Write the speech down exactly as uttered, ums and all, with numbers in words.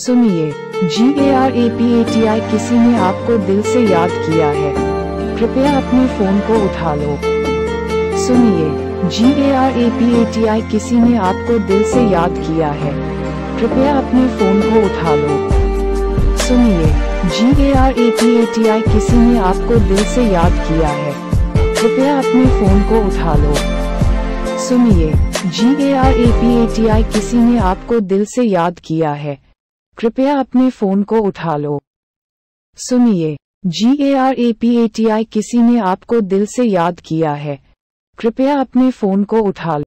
सुनिए, गारापाटी किसी ने आपको दिल से याद किया है, कृपया अपने फोन को उठा लो। सुनिए, गारापाटी किसी ने आपको दिल से याद किया है, कृपया अपने फोन को उठा लो। सुनिए, गारापाटी किसी ने आपको दिल से याद किया है, कृपया अपने फोन को उठा लो। सुनिए, गारापाटी किसी ने आपको दिल से याद किया है, कृपया अपने फोन को उठा लो। सुनिए, गारापाटी किसी ने आपको दिल से याद किया है, कृपया अपने फोन को उठा लो।